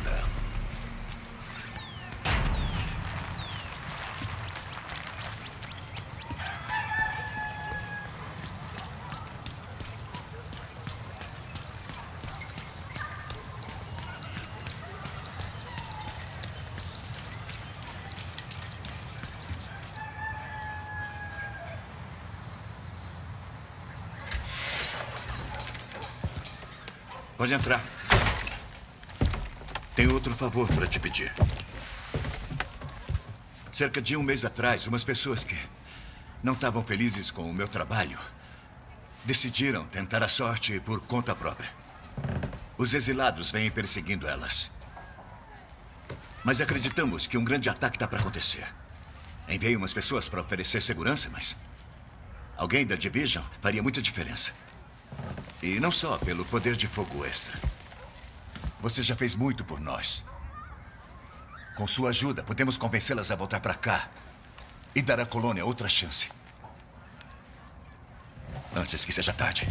nada. Pode entrar. Tenho outro favor para te pedir. Cerca de um mês atrás, umas pessoas que não estavam felizes com o meu trabalho decidiram tentar a sorte por conta própria. Os exilados vêm perseguindo elas. Mas acreditamos que um grande ataque está para acontecer. Enviei umas pessoas para oferecer segurança, mas alguém da Division faria muita diferença. E não só pelo poder de fogo extra. Você já fez muito por nós. Com sua ajuda, podemos convencê-las a voltar para cá e dar à colônia outra chance. Antes que seja tarde.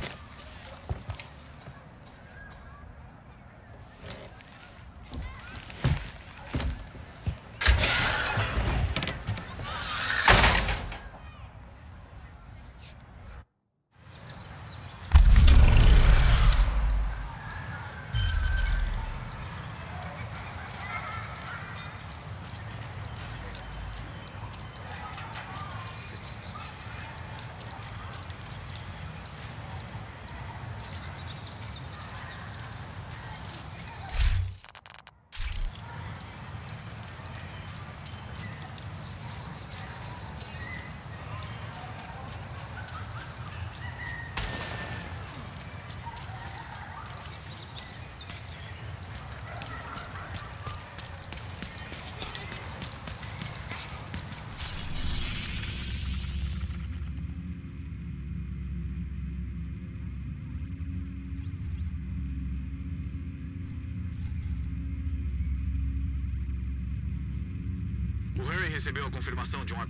O Harry recebeu a confirmação de um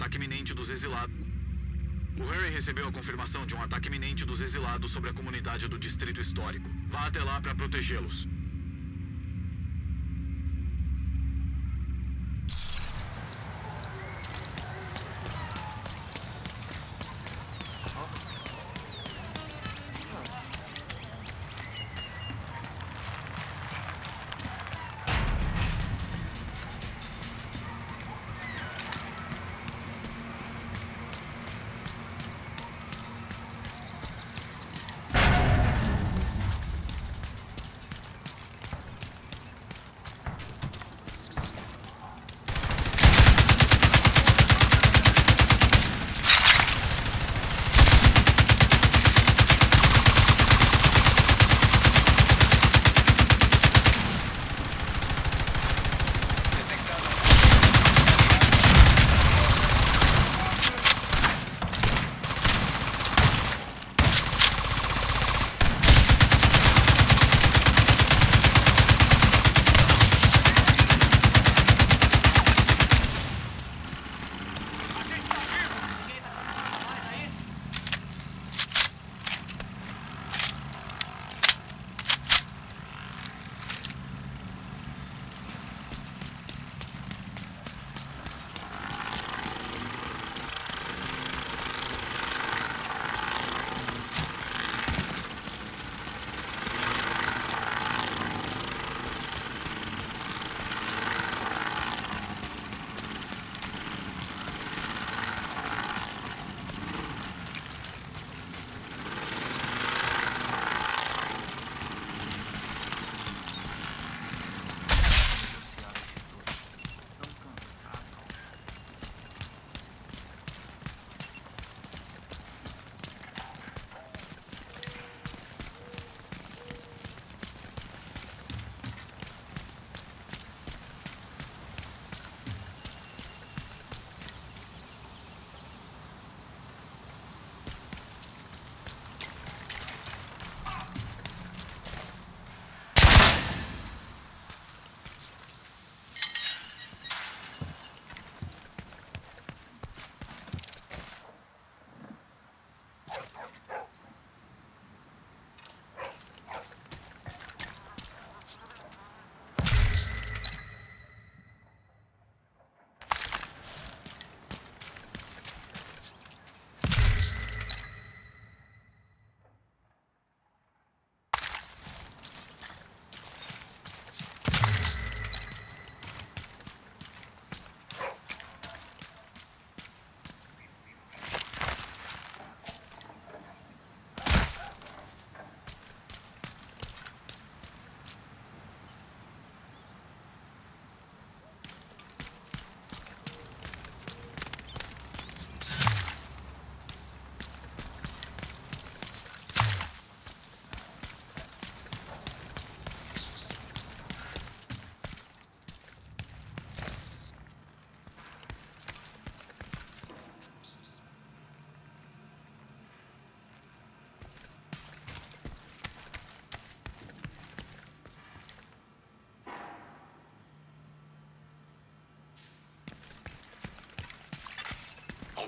ataque iminente dos exilados sobre a comunidade do Distrito Histórico. Vá até lá para protegê-los.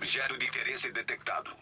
Objeto de interesse detectado.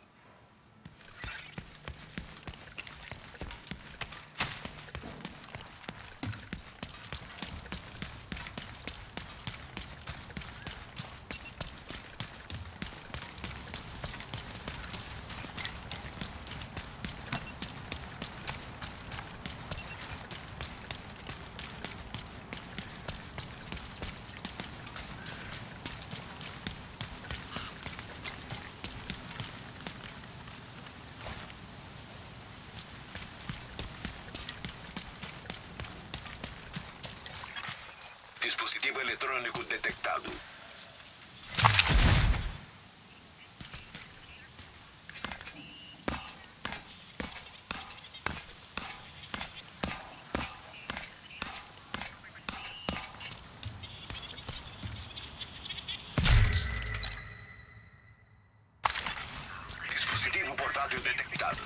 Dispositivo eletrônico detectado. Dispositivo portátil detectado.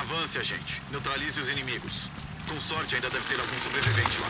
Avance, agente. Neutralize os inimigos. Com sorte, ainda deve ter algum sobrevivente lá.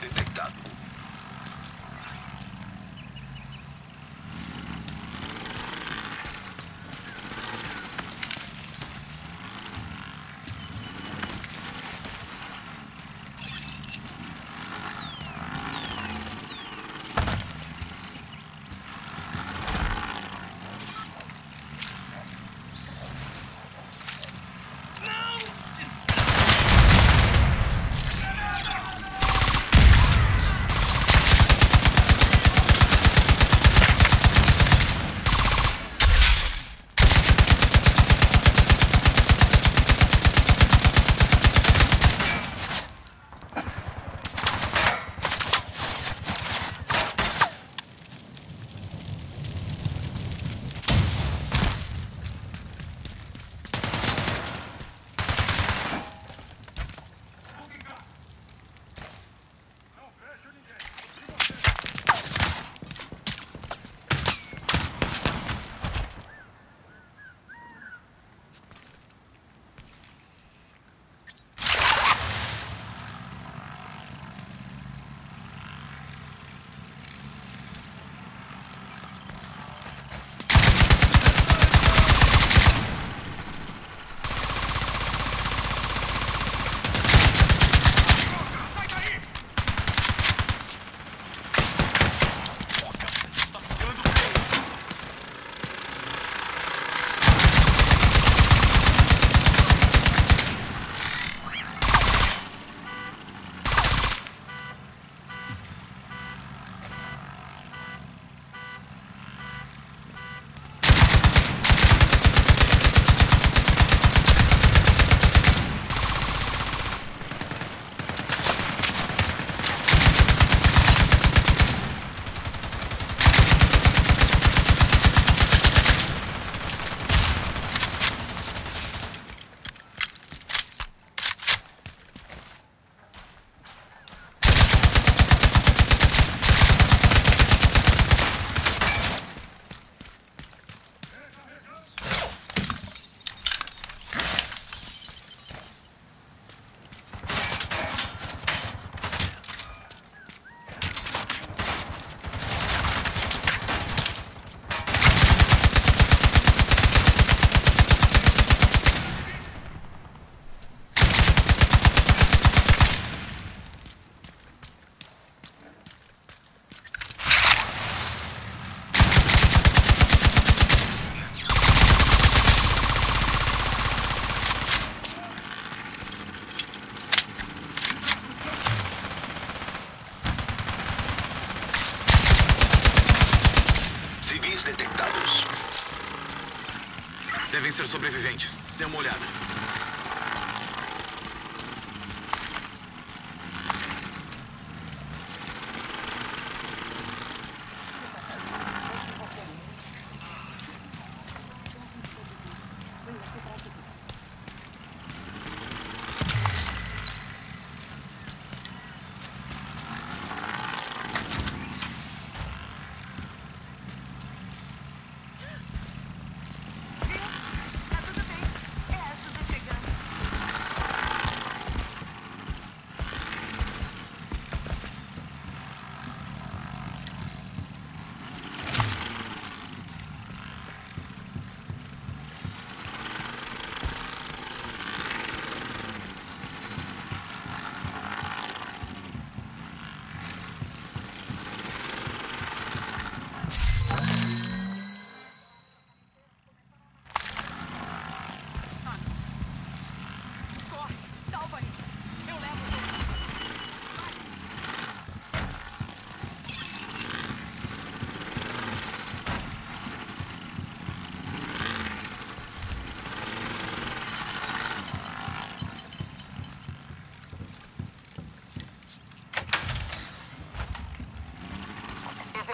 Detectado. detectados. Devem ser sobreviventes. Dê uma olhada.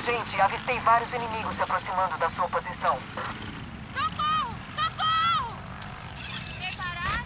Agente, avistei vários inimigos se aproximando da sua posição. Socorro! Socorro! Preparar?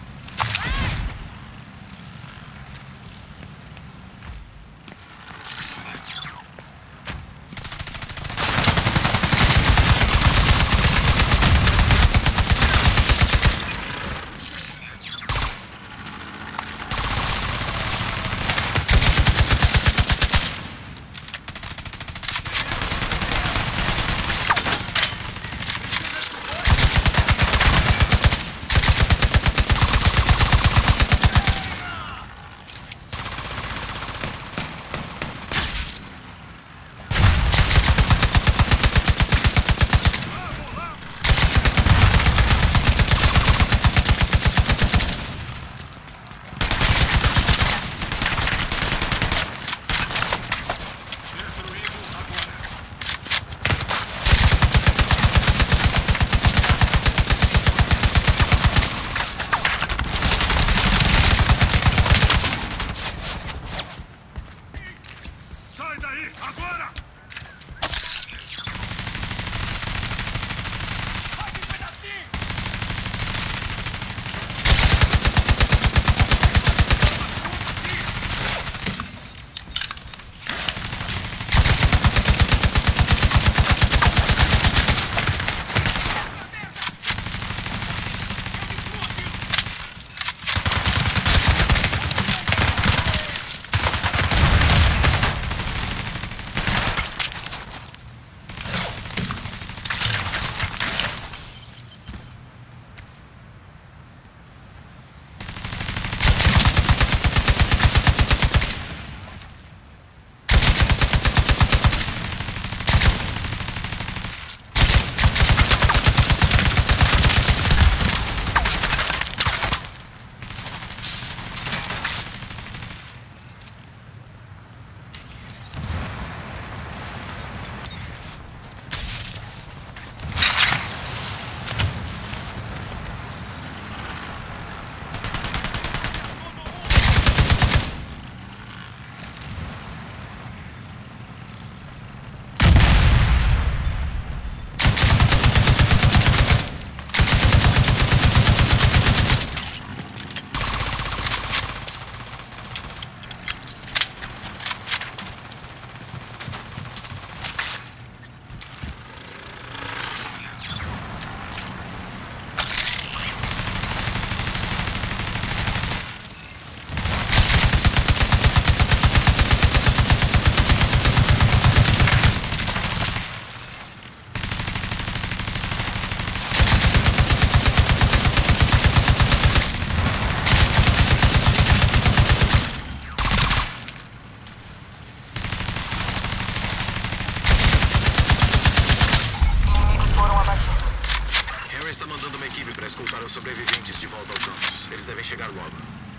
Mandando uma equipe para escoltar os sobreviventes de volta ao campus. Eles devem chegar logo.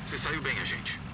Você saiu bem, agente.